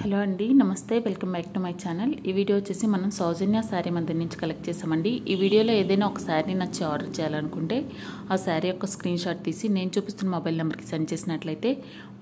Hello अंडी नमस्ते welcome back to my channel. ई वीडियो వచ్చేసి మనం సౌజన్య సారీ మంది నుంచి కలెక్ట్ చేసామండి। ఈ వీడియోలో ఏదైనా ఒక సారీని నచ్చి ఆర్డర్ చేయాలనుకుంటే ఆ సారీ యొక్క స్క్రీన్ షాట్ తీసి నేను చూపిస్తున్న మొబైల్ నంబర్ కి సెండ్ చేసినట్లయితే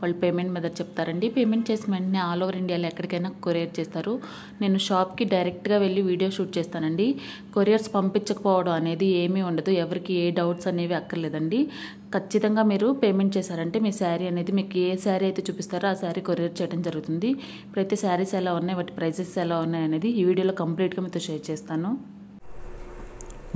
వాళ్ళు పేమెంట్ మెథడ్ చెప్తారండి। పేమెంట్ చేసిన వెంటనే ఆల్ ఓవర్ ఇండియాలో ఎక్కడికైనా కొరియర్ చేస్తారు। నేను షాప్ కి డైరెక్ట్ గా వెళ్లి వీడియో షూట్ చేస్తానండి। కొరియర్స్ పంపించకపోవడం అనేది ఏమీ ఉండదు, ఎవరికి ఏ డౌట్స్ అనేవి అక్కర్లేదండి। ఖచ్చితంగా మీరు పేమెంట్ చేశారంటే మీ సారీ అనేది మీకు ఏ సారీ అయితే చూపిస్తారో ఆ సారీ కొరియర్ చేయడం జరుగుతుంది। ప్రతి సారీస్ ఎలా ఉన్నాయి, వాటి ప్రైసెస్ ఎలా ఉన్నాయి అనేది ఈ వీడియోలో కంప్లీట్ గా మీతో షేర్ చేస్తాను।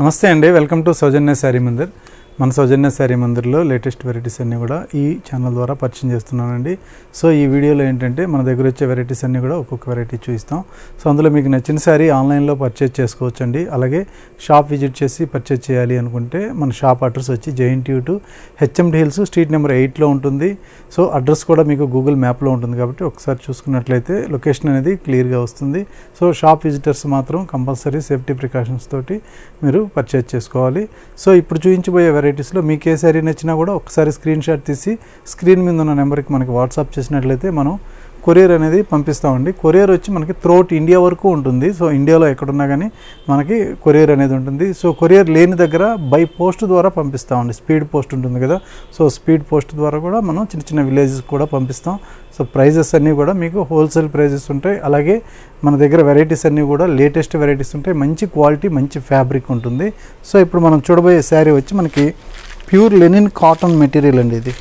నమస్తే అండి, వెల్కమ్ టు సౌజన్య సారీ మందిర్। మన సౌజన్య సారీ మందిర్లో లేటెస్ట్ వెరైటీస్ అన్నీ కూడా ఈ ఛానల్ ద్వారా పరిచయం చేస్తున్నానండి। సో ఈ వీడియోలో ఏంటంటే మన దగ్గర వచ్చే వెరైటీస్ అన్నీ కూడా ఒక్కొక్క వెరైటీ చూపిస్తాం। సో అందులో మీకు నచ్చిన సారీ ఆన్లైన్లో పర్చేజ్ చేసుకోవచ్చండి। అలాగే షాప్ విజిట్ చేసి పర్చేజ్ చేయాలి అనుకుంటే మన షాప్ అడ్రస్ వచ్చి JNTU to HMD hills street number 8లో ఉంటుంది। సో అడ్రస్ కూడా మీకు గూగుల్ మ్యాప్లో ఉంటుంది కాబట్టి ఒకసారి చూసుకున్నట్లయితే లొకేషన్ అనేది క్లియర్గా వస్తుంది। సో షాప్ విజిటర్స్ మాత్రం కంపల్సరీ సేఫ్టీ ప్రికాషన్స్ తోటి మీరు పర్చేజ్ చేసుకోవాలి। సో ఇప్పుడు చూపించబోయే వెరైటీస్లో మీకు ఏ సారీ నచ్చినా కూడా ఒకసారి స్క్రీన్ షాట్ తీసి స్క్రీన్ మీద ఉన్న నెంబర్కి మనకి వాట్సాప్ చేసినట్లయితే మనం కొరియర్ అనేది పంపిస్తామండి। కొరియర్ వచ్చి మనకి త్రూఅవుట్ ఇండియా వరకు ఉంటుంది। సో ఇండియాలో ఎక్కడున్నా కానీ మనకి కొరియర్ అనేది ఉంటుంది। సో కొరియర్ లేని దగ్గర బై పోస్ట్ ద్వారా పంపిస్తామండి। స్పీడ్ పోస్ట్ ఉంటుంది కదా, సో స్పీడ్ పోస్ట్ ద్వారా కూడా మనం చిన్న చిన్న విలేజెస్ కూడా పంపిస్తాం। సో ప్రైజెస్ అన్నీ కూడా మీకు హోల్సేల్ ప్రైజెస్ ఉంటాయి। అలాగే మన దగ్గర వెరైటీస్ అన్నీ కూడా లేటెస్ట్ వెరైటీస్ ఉంటాయి, మంచి క్వాలిటీ మంచి ఫ్యాబ్రిక్ ఉంటుంది। సో ఇప్పుడు మనం చూడబోయే శారీ వచ్చి మనకి ప్యూర్ లెనిన్ కాటన్ మెటీరియల్ అండి ఇది।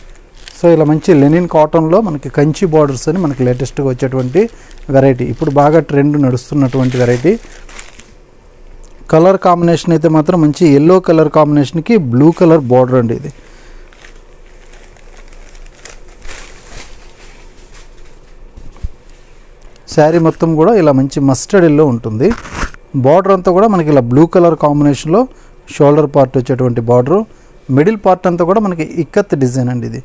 సో ఇలా మంచి లెనిన్ కాటన్లో మనకి కంచి బార్డర్స్ అని మనకి లేటెస్ట్గా వచ్చేటువంటి వెరైటీ, ఇప్పుడు బాగా ట్రెండ్ నడుస్తున్నటువంటి వెరైటీ। కలర్ కాంబినేషన్ అయితే మాత్రం మంచి ఎల్లో కలర్ కాంబినేషన్కి బ్లూ కలర్ బార్డర్ అండి ఇది। శారీ మొత్తం కూడా ఇలా మంచి మస్టర్డ్ ఎల్లో ఉంటుంది। బార్డర్ అంతా కూడా మనకి ఇలా బ్లూ కలర్ కాంబినేషన్లో షోల్డర్ పార్ట్ వచ్చేటువంటి బార్డరు, మిడిల్ పార్ట్ అంతా కూడా మనకి ఇక్కత్ డిజైన్ అండి ఇది।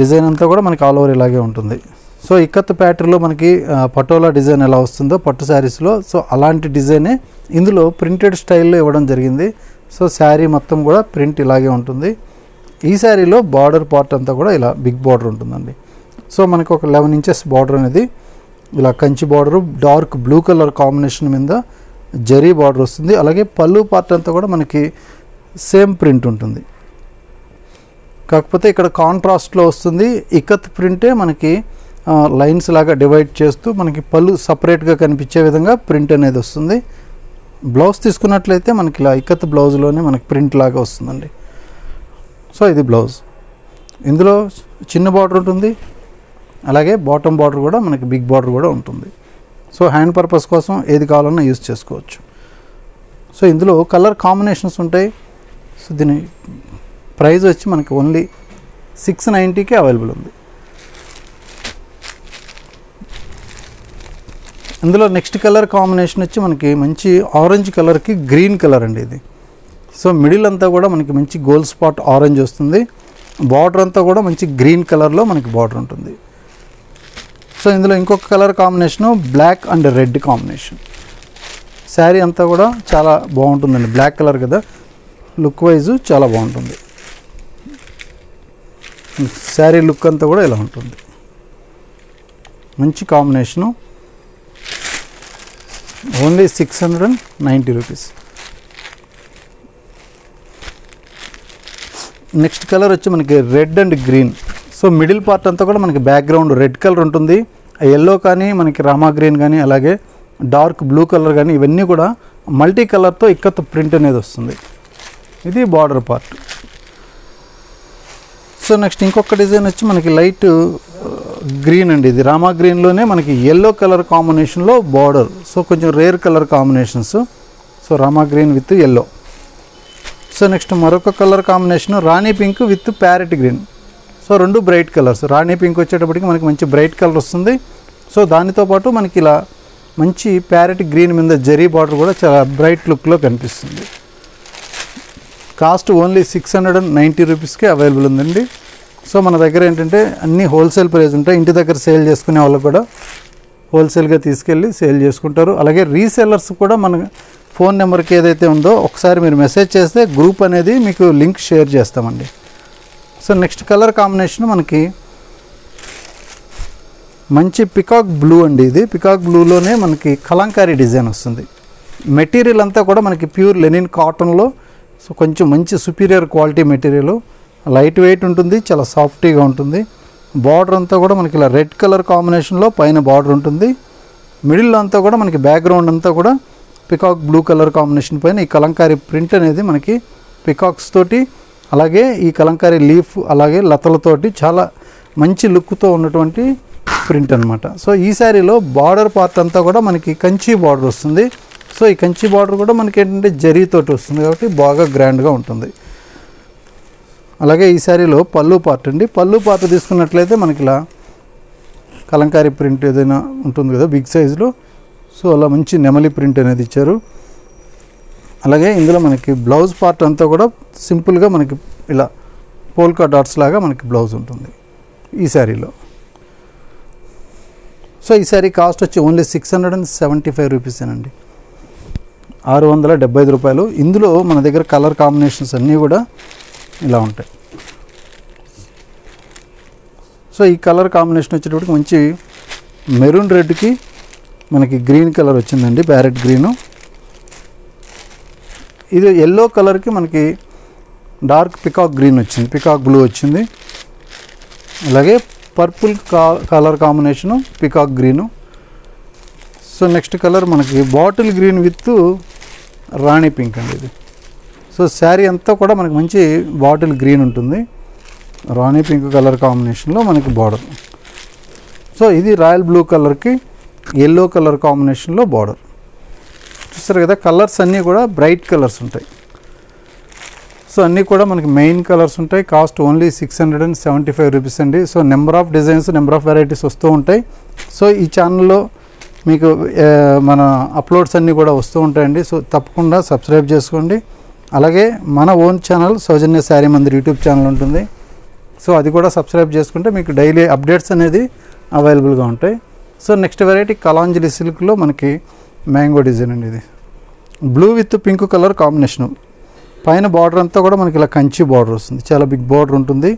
డిజైన్ అంతా కూడా మనకి ఆల్ ఓవర్ ఇలాగే ఉంటుంది। సో ఇక్కత్ ప్యాటర్న్లో మనకి పటోలా డిజైన్ ఎలా వస్తుందో పట్టు శారీస్లో, సో అలాంటి డిజైనే ఇందులో ప్రింటెడ్ స్టైల్లో ఇవ్వడం జరిగింది। సో శారీ మొత్తం కూడా ప్రింట్ ఇలాగే ఉంటుంది। ఈ శారీలో బార్డర్ పార్ట్ అంతా కూడా ఇలా బిగ్ బార్డర్ ఉంటుందండి। సో మనకు ఒక 11 ఇంచెస్ బార్డర్ అనేది ఇలా Kanchi border, dark blue colour combination మీద జరీ బార్డర్ వస్తుంది। అలాగే పళ్ళు పార్ట్ అంతా కూడా మనకి సేమ్ ప్రింట్ ఉంటుంది, కాకపోతే ఇక్కడ కాంట్రాస్ట్లో వస్తుంది। ఇక్కత్ ప్రింటే మనకి లైన్స్ లాగా డివైడ్ చేస్తూ మనకి పళ్ళు సపరేట్గా కనిపించే విధంగా ప్రింట్ అనేది వస్తుంది। బ్లౌజ్ తీసుకున్నట్లయితే మనకి ఇలా ఇక్కత్ బ్లౌజ్లోనే మనకి ప్రింట్ లాగా వస్తుందండి। సో ఇది బ్లౌజ్, ఇందులో చిన్న బార్డర్ ఉంటుంది, అలాగే బాటమ్ బార్డర్ కూడా మనకి బిగ్ బార్డర్ కూడా ఉంటుంది। సో హ్యాండ్ పర్పస్ కోసం ఏది కావాలన్నా యూజ్ చేసుకోవచ్చు। సో ఇందులో కలర్ కాంబినేషన్స్ ఉంటాయి। సో దీని ప్రైజ్ వచ్చి మనకి ఓన్లీ 690కి అవైలబుల్ ఉంది। ఇందులో నెక్స్ట్ కలర్ కాంబినేషన్ వచ్చి మనకి మంచి ఆరెంజ్ కలర్కి గ్రీన్ కలర్ అండి ఇది। సో మిడిల్ అంతా కూడా మనకి మంచి గోల్డ్ స్పాట్ ఆరెంజ్ వస్తుంది, బార్డర్ అంతా కూడా మంచి గ్రీన్ కలర్లో మనకి బార్డర్ ఉంటుంది। సో ఇందులో ఇంకొక colour combination black and red combination, sari అంతా కూడా చాలా బాగుంటుందండి। బ్లాక్ కలర్ కదా, లుక్ వైజు చాలా బాగుంటుంది, శారీ లుక్ అంతా కూడా ఇలా ఉంటుంది, మంచి combination. Only 690 rupees. Next colour వచ్చి మనకి red and green. So middle part అంతా కూడా మనకి బ్యాక్గ్రౌండ్ రెడ్ కలర్ ఉంటుంది, ఎల్లో కానీ మనకి రామా గ్రీన్ కానీ అలాగే డార్క్ బ్లూ కలర్ కానీ ఇవన్నీ కూడా మల్టీ కలర్తో ఇక్కత్ ప్రింట్ అనేది వస్తుంది। ఇది బార్డర్ పార్ట్। సో నెక్స్ట్ ఇంకొక డిజైన్ వచ్చి మనకి లైట్ గ్రీన్ అండి ఇది, రామా గ్రీన్లోనే మనకి ఎల్లో కలర్ కాంబినేషన్లో బార్డర్। సో కొంచెం rare colour combinations, so Rama green with yellow. So next మరొక colour combination Rani pink with parrot green. So రెండు బ్రైట్ కలర్స్, రాణి పింక్ వచ్చేటప్పటికి మనకి మంచి బ్రైట్ కలర్ వస్తుంది। సో దానితో పాటు మనకి ఇలా మంచి ప్యారెట్ గ్రీన్ మీద జరీ బార్డర్ కూడా చాలా బ్రైట్ లుక్లో కనిపిస్తుంది। కాస్ట్ ఓన్లీ 690 రూపీస్కే అవైలబుల్ ఉందండి। సో మన దగ్గర ఏంటంటే అన్నీ హోల్సేల్ ప్రైస్ ఉంటాయి, ఇంటి దగ్గర సేల్ చేసుకునే వాళ్ళు కూడా హోల్సేల్గా తీసుకెళ్ళి సేల్ చేసుకుంటారు। అలాగే రీసెలర్స్ కూడా మన ఫోన్ నెంబర్కి ఏదైతే ఉందో ఒకసారి మీరు మెసేజ్ చేస్తే గ్రూప్ అనేది మీకు లింక్ షేర్ చేస్తామండి। సో నెక్స్ట్ కలర్ కాంబినేషన్ మనకి మంచి పికాక్ బ్లూ అండి ఇది. పికాక్ బ్లూలోనే మనకి కలంకారీ డిజైన్ వస్తుంది. మెటీరియల్ అంతా కూడా మనకి ప్యూర్ లెనిన్ కాటన్లో, సో కొంచెం మంచి superior quality material, light weight ఉంటుంది, చాలా సాఫ్టీగా ఉంటుంది. బార్డర్ అంతా కూడా మనకి ఇలా రెడ్ కలర్ కాంబినేషన్లో పైన బార్డర్ ఉంటుంది. మిడిల్లో అంతా కూడా మనకి బ్యాక్గ్రౌండ్ అంతా కూడా పికాక్ బ్లూ కలర్ కాంబినేషన్ పైన ఈ కలంకారీ ప్రింట్ అనేది మనకి పికాక్స్ తోటి, అలాగే ఈ కలంకారీ లీఫ్ అలాగే లతలతోటి చాలా మంచి లుక్తో ఉన్నటువంటి ప్రింట్ అనమాట. సో ఈ శారీలో బార్డర్ పార్ట్ అంతా కూడా మనకి కంచి బార్డర్ వస్తుంది. సో ఈ కంచి బార్డర్ కూడా మనకి ఏంటంటే జరీతోటి వస్తుంది కాబట్టి బాగా గ్రాండ్గా ఉంటుంది. అలాగే ఈ శారీలో పళ్ళు పార్ట్ అండి. పళ్ళు పార్ట్ తీసుకున్నట్లయితే మనకి ఇలా కలంకారీ ప్రింట్ ఏదైనా ఉంటుంది కదా బిగ్ సైజులో, సో అలా మంచి నెమలి ప్రింట్ అనేది ఇచ్చారు. అలాగే ఇందులో మనకి బ్లౌజ్ పార్ట్ అంతా కూడా సింపుల్గా మనకి ఇలా పోల్కా డాట్స్ లాగా మనకి బ్లౌజ్ ఉంటుంది ఈ శారీలో. సో ఈ శారీ కాస్ట్ వచ్చి ఓన్లీ 675 రూపీస్ అండి, 675 రూపాయలు. ఇందులో మన దగ్గర కలర్ కాంబినేషన్స్ అన్నీ కూడా ఇలా ఉంటాయి. సో ఈ కలర్ కాంబినేషన్ వచ్చేటప్పటికి మంచి మెరూన్ రెడ్కి మనకి గ్రీన్ కలర్ వచ్చిందండి, ప్యారెట్ గ్రీను. ఇది ఎల్లో కలర్కి మనకి డార్క్ పికాక్ గ్రీన్ వచ్చింది, పికాక్ బ్లూ వచ్చింది. అలాగే purple colour combination peacock green. So next colour మనకి bottle green with Rani pink అండి ఇది. సో శారీ అంతా కూడా మనకి మంచి బాటిల్ గ్రీన్ ఉంటుంది, రాణి పింక్ కలర్ కాంబినేషన్లో మనకి బార్డర్. సో ఇది రాయల్ బ్లూ కలర్కి ఎల్లో కలర్ కాంబినేషన్లో బార్డర్. చూస్తారు కదా కలర్స్ అన్నీ కూడా బ్రైట్ కలర్స్ ఉంటాయి. సో అన్నీ కూడా మనకి మెయిన్ కలర్స్ ఉంటాయి. కాస్ట్ ఓన్లీ 675 రూపీస్ అండి. So number of designs, number of varieties వస్తూ ఉంటాయి. సో ఈ ఛానల్లో మీకు మన అప్లోడ్స్ అన్నీ కూడా వస్తూ ఉంటాయండి. సో తప్పకుండా సబ్స్క్రైబ్ చేసుకోండి. అలాగే మన own channel Soujanya Saree Mandir YouTube channel ఉంటుంది. సో అది కూడా సబ్స్క్రైబ్ చేసుకుంటే మీకు డైలీ అప్డేట్స్ అనేది అవైలబుల్గా ఉంటాయి. సో నెక్స్ట్ వెరైటీ కలాంజలి సిల్క్లో మనకి మ్యాంగో డిజైన్ అండి ఇది. Blue with pink colour combination, పైన బార్డర్ అంతా కూడా మనకి ఇలా కంచి బార్డర్ వస్తుంది, చాలా బిగ్ బార్డర్ ఉంటుంది.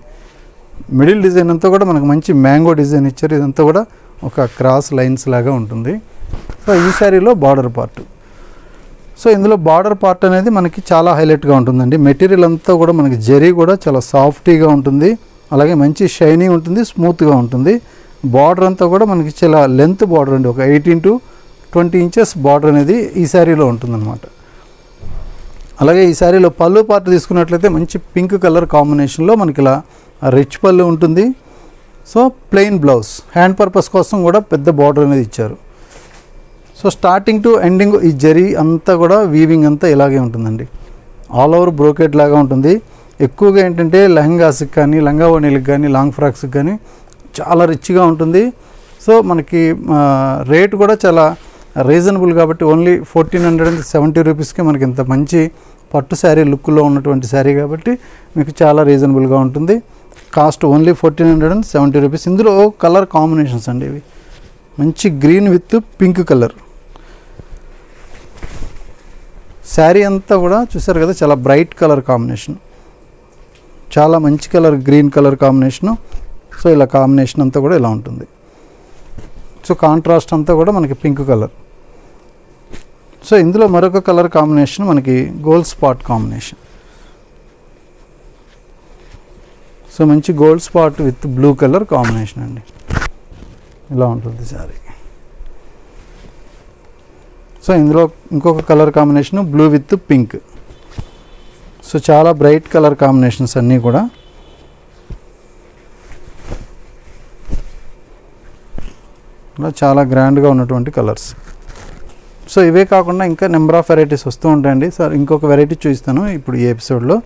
మిడిల్ డిజైన్ అంతా కూడా మనకు మంచి మ్యాంగో డిజైన్ ఇచ్చారు. ఇదంతా కూడా ఒక క్రాస్ లైన్స్ లాగా ఉంటుంది. సో ఈ శారీలో బార్డర్ పార్ట్. సో ఇందులో బార్డర్ పార్ట్ అనేది మనకి చాలా హైలైట్గా ఉంటుందండి. మెటీరియల్ అంతా కూడా మనకి జరీ కూడా చాలా సాఫ్టీగా ఉంటుంది, అలాగే మంచి షైనింగ్ ఉంటుంది, స్మూత్గా ఉంటుంది. బార్డర్ అంతా కూడా మనకి చాలా లెంత్ బార్డర్ అండి, ఒక 18 to 20 ఇంచెస్ బార్డర్ అనేది ఈ శారీలో ఉంటుందన్నమాట. అలాగే ఈ శారీలో పళ్ళు పార్ట్ తీసుకున్నట్లయితే మంచి పింక్ కలర్ కాంబినేషన్లో మనకి ఇలా రిచ్ పళ్ళు ఉంటుంది. So plain blouse, hand purpose కోసం కూడా పెద్ద బార్డర్ అనేది ఇచ్చారు. సో స్టార్టింగ్ టు ఎండింగ్ ఈ జరీ అంతా కూడా వీవింగ్ అంతా ఇలాగే ఉంటుందండి, ఆల్ ఓవర్ బ్రోకెట్ లాగా ఉంటుంది. ఎక్కువగా ఏంటంటే లెహంగాస్కి కానీ, లంగావోణీలకు కానీ, లాంగ్ ఫ్రాక్స్కి కానీ చాలా రిచ్గా ఉంటుంది. సో మనకి రేట్ కూడా చాలా రీజనబుల్ కాబట్టి ఓన్లీ 1470 రూపీస్కి మనకి ఇంత మంచి పట్టు శారీ లుక్లో ఉన్నటువంటి శారీ కాబట్టి మీకు చాలా రీజనబుల్గా ఉంటుంది. Cost only 1470 rupees. ఇందులో కలర్ కాంబినేషన్స్ అండి ఇవి, మంచి green with pink colour. Sari అంతా కూడా చూసారు కదా చాలా బ్రైట్ కలర్ కాంబినేషన్, చాలా మంచి colour green colour combination. So ఇలా కాంబినేషన్ అంతా కూడా ఇలా ఉంటుంది. సో కాంట్రాస్ట్ అంతా కూడా మనకి పింక్ కలర్. సో ఇందులో మరొక కలర్ కాంబినేషన్ మనకి గోల్డ్ స్పాట్ కాంబినేషన్. సో మంచి gold spot with blue colour combination అండి, ఇలా ఉంటుంది సారీ. సో ఇందులో ఇంకొక colour combination blue with pink. So చాలా బ్రైట్ కలర్ కాంబినేషన్స్ అన్నీ కూడా. చాలా గ్రాండ్గా ఉన్నటువంటి కలర్స్. సో ఇవే కాకుండా ఇంకా నెంబర్ ఆఫ్ వెరైటీస్ వస్తూ ఉంటాయండి. సార్ ఇంకొక వెరైటీ చూపిస్తాను ఇప్పుడు ఈ ఎపిసోడ్లో.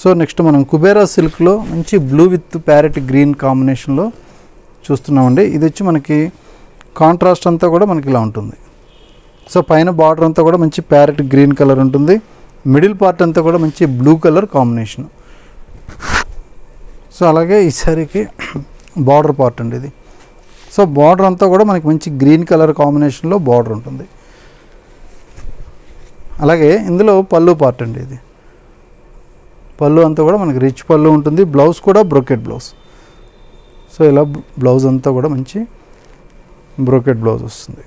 సో నెక్స్ట్ మనం కుబేరా సిల్క్లో మంచి బ్లూ విత్ ప్యారెట్ గ్రీన్ కాంబినేషన్లో చూస్తున్నామండి. ఇది వచ్చి మనకి కాంట్రాస్ట్ అంతా కూడా మనకి ఇలా ఉంటుంది. సో పైన బార్డర్ అంతా కూడా మంచి ప్యారెట్ గ్రీన్ కలర్ ఉంటుంది. మిడిల్ పార్ట్ అంతా కూడా మంచి బ్లూ కలర్ కాంబినేషన్. సో అలాగే ఈ శారీకి బార్డర్ పార్ట్ అండి ఇది. సో బార్డర్ అంతా కూడా మనకి మంచి గ్రీన్ కలర్ కాంబినేషన్లో బార్డర్ ఉంటుంది. అలాగే ఇందులో పళ్ళు పార్ట్ అండి ఇది. పళ్ళు అంతా కూడా మనకి రిచ్ పళ్ళు ఉంటుంది. బ్లౌజ్ కూడా బ్రోకెట్ బ్లౌజ్. సో ఇలా బ్లౌజ్ అంతా కూడా మంచి బ్రోకెట్ బ్లౌజ్ వస్తుంది.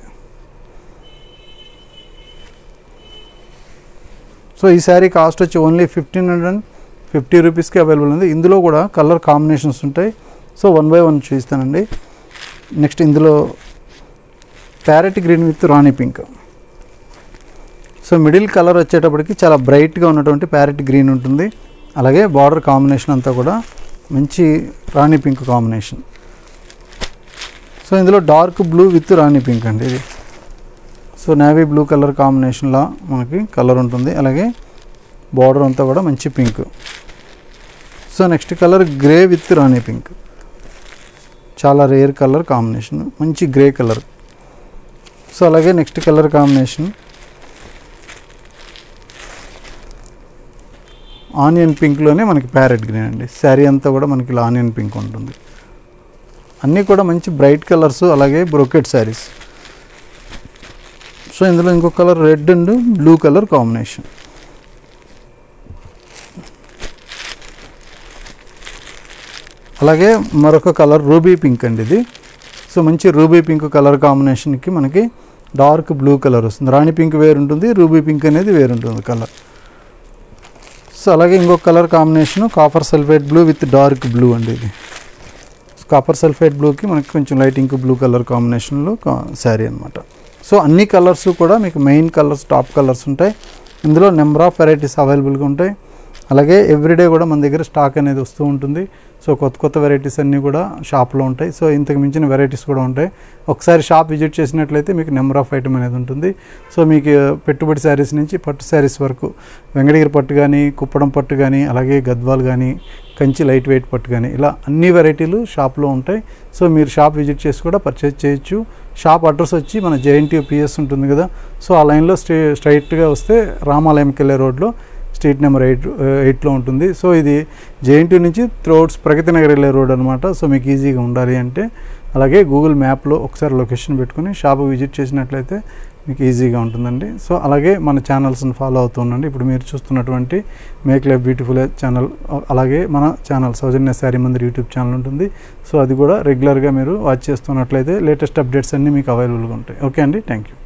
సో ఈ సారీ కాస్ట్ వచ్చి ఓన్లీ 1550 రూపీస్కి అవైలబుల్ ఉంది. ఇందులో కూడా కలర్ కాంబినేషన్స్ ఉంటాయి. సో వన్ బై వన్ చూపిస్తానండి. నెక్స్ట్ ఇందులో parrot green with Rani pink. So middle colour వచ్చేటప్పటికి చాలా బ్రైట్గా ఉన్నటువంటి ప్యారెట్ గ్రీన్ ఉంటుంది. అలాగే బార్డర్ కాంబినేషన్ అంతా కూడా మంచి రాణి పింక్ కాంబినేషన్. సో ఇందులో dark blue with Rani pink అండి ఇది. సో నేవీ బ్లూ కలర్ కాంబినేషన్లో మనకి కలర్ ఉంటుంది. అలాగే బార్డర్ అంతా కూడా మంచి pink. So next colour grey with Rani pink. చాలా రేర్ కలర్ కాంబినేషన్, మంచి గ్రే కలర్. సో అలాగే నెక్స్ట్ కలర్ కాంబినేషన్ ఆనియన్ పింక్లోనే మనకి ప్యారెట్ గ్రీన్ అండి. శారీ అంతా కూడా మనకి ఇలా ఆనియన్ పింక్ ఉంటుంది. అన్నీ కూడా మంచి బ్రైట్ కలర్స్, అలాగే బ్రోకెట్ శారీస్. సో ఇందులో ఇంకో colour red and blue colour combination. అలాగే మరొక కలర్ రూబీ పింక్ అండి ఇది. సో మంచి రూబీ పింక్ కలర్ కాంబినేషన్కి మనకి డార్క్ బ్లూ కలర్ వస్తుంది. రాణి పింక్ వేరుంటుంది, రూబీ పింక్ అనేది వేరుంటుంది కలర్. సో అలాగే ఇంకొక colour combination copper sulphate blue with dark blue అండి ఇది. కాపర్ సల్ఫేట్ బ్లూకి మనకి కొంచెం లైట్ ఇంక్ బ్లూ కలర్ కాంబినేషన్లో శారీ అనమాట. సో అన్ని కలర్స్ కూడా మీకు మెయిన్ కలర్స్, టాప్ కలర్స్ ఉంటాయి. ఇందులో నెంబర్ ఆఫ్ వెరైటీస్ అవైలబుల్గా ఉంటాయి. అలాగే ఎవ్రీడే కూడా మన దగ్గర స్టాక్ అనేది వస్తూ ఉంటుంది. సో కొత్త కొత్త వెరైటీస్ అన్నీ కూడా షాప్లో ఉంటాయి. సో ఇంతకు మించిన వెరైటీస్ కూడా ఉంటాయి. ఒకసారి షాప్ విజిట్ చేసినట్లయితే మీకు నెంబర్ ఆఫ్ ఐటమ్ అనేది ఉంటుంది. సో మీకు పెట్టుబడి శారీస్ నుంచి పట్టు శారీస్ వరకు వెంకటగిరి పట్టు కానీ, కుప్పడం పట్టు కానీ, అలాగే గద్వాల్ కానీ, కంచి లైట్ వెయిట్ పట్టు కానీ, ఇలా అన్ని వెరైటీలు షాప్లో ఉంటాయి. సో మీరు షాప్ విజిట్ చేసి కూడా పర్చేజ్ చేయొచ్చు. షాప్ అడ్రస్ వచ్చి మన JNTUPS ఉంటుంది కదా, సో ఆ లైన్లో స్ట్రైట్గా వస్తే రామాలయంకి వెళ్ళే రోడ్లో స్ట్రీట్ నెంబర్ 8లో ఉంటుంది. సో ఇది JNTU నుంచి త్రోట్స్ ప్రగతి నగర్ వెళ్ళే రోడ్ అనమాట. సో మీకు ఈజీగా ఉండాలి అంటే అలాగే గూగుల్ మ్యాప్లో ఒకసారి లొకేషన్ పెట్టుకుని షాప్ విజిట్ చేసినట్లయితే మీకు ఈజీగా ఉంటుందండి. సో అలాగే మన ఛానల్స్ని ఫాలో అవుతూ ఉండండి. ఇప్పుడు మీరు చూస్తున్నటువంటి మేక్ లైఫ్ బ్యూటిఫుల్ ఛానల్, అలాగే మన channel Soujanya Saree Mandir YouTube channel ఉంటుంది. సో అది కూడా రెగ్యులర్గా మీరు వాచ్ చేస్తున్నట్లయితే లేటెస్ట్ అప్డేట్స్ అన్నీ మీకు అవైలబుల్గా ఉంటాయి. ఓకే అండి, థ్యాంక్ యూ.